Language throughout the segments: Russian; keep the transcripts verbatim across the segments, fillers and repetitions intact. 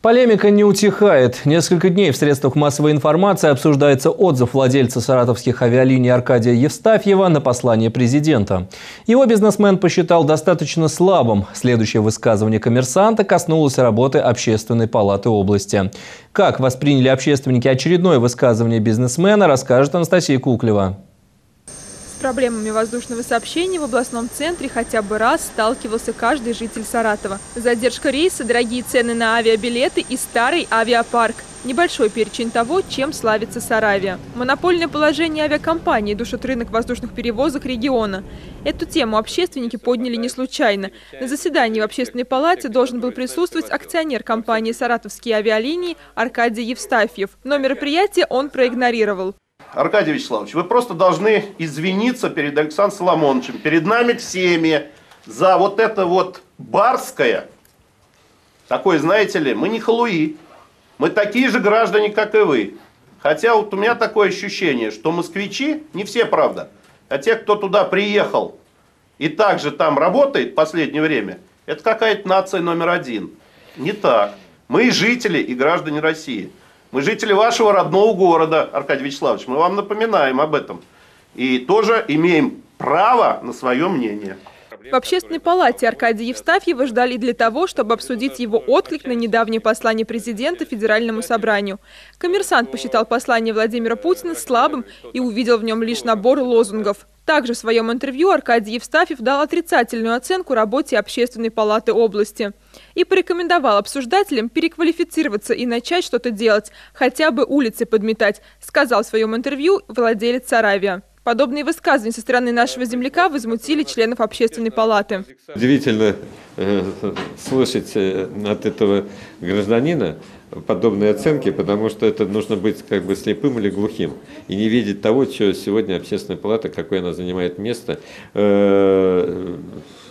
Полемика не утихает. Несколько дней в средствах массовой информации обсуждается отзыв владельца саратовских авиалиний Аркадия Евстафьева на послание президента. Его бизнесмен посчитал достаточно слабым. Следующее высказывание коммерсанта коснулось работы Общественной палаты области. Как восприняли общественники очередное высказывание бизнесмена, расскажет Анастасия Куклева. С проблемами воздушного сообщения в областном центре хотя бы раз сталкивался каждый житель Саратова. Задержка рейса, дорогие цены на авиабилеты и старый авиапарк. Небольшой перечень того, чем славится Саравия. Монопольное положение авиакомпании душит рынок воздушных перевозок региона. Эту тему общественники подняли не случайно. На заседании в Общественной палате должен был присутствовать акционер компании «Саратовские авиалинии» Аркадий Евстафьев. Но мероприятие он проигнорировал. Аркадий Вячеславович, вы просто должны извиниться перед Александром Соломоновичем, перед нами всеми, за вот это вот барское. Такое, знаете ли, мы не халуи, мы такие же граждане, как и вы. Хотя вот у меня такое ощущение, что москвичи, не все, правда, а те, кто туда приехал и также там работает в последнее время, это какая-то нация номер один. Не так. Мы жители и граждане России. Мы жители вашего родного города, Аркадий Вячеславович, мы вам напоминаем об этом. И тоже имеем право на свое мнение. В Общественной палате Аркадия Евстафьева ждали для того, чтобы обсудить его отклик на недавнее послание президента Федеральному собранию. Коммерсант посчитал послание Владимира Путина слабым и увидел в нем лишь набор лозунгов. Также в своем интервью Аркадий Евстафьев дал отрицательную оценку работе Общественной палаты области и порекомендовал обсуждателям переквалифицироваться и начать что-то делать, хотя бы улицы подметать, сказал в своем интервью владелец Саравия. Подобные высказывания со стороны нашего земляка возмутили членов Общественной палаты. Удивительно э, слышать от этого гражданина подобные оценки, потому что это нужно быть как бы слепым или глухим и не видеть того, что сегодня Общественная палата, какое она занимает место э,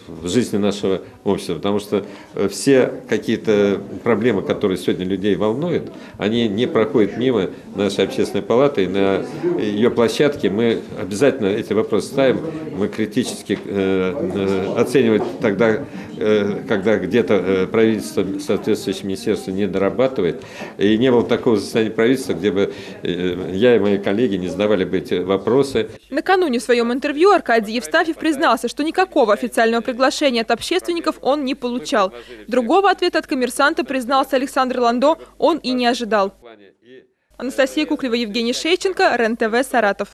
в жизни нашего общества. Потому что все какие-то проблемы, которые сегодня людей волнуют, они не проходят мимо нашей Общественной палаты. И на ее площадке мы обязательно эти вопросы ставим. Мы критически э, оценивать тогда, э, когда где-то правительство, соответствующее министерство не дорабатывает. И не было такого состояния правительства, где бы я и мои коллеги не задавали бы эти вопросы. Накануне в своем интервью Аркадий Евстафьев признался, что никакого официального приглашения от общественников он не получал. Другого ответа от коммерсанта, признался Александр Ландо, он и не ожидал. Анастасия Куклева, Евгений Шейченко, РЕН-ТВ, Саратов.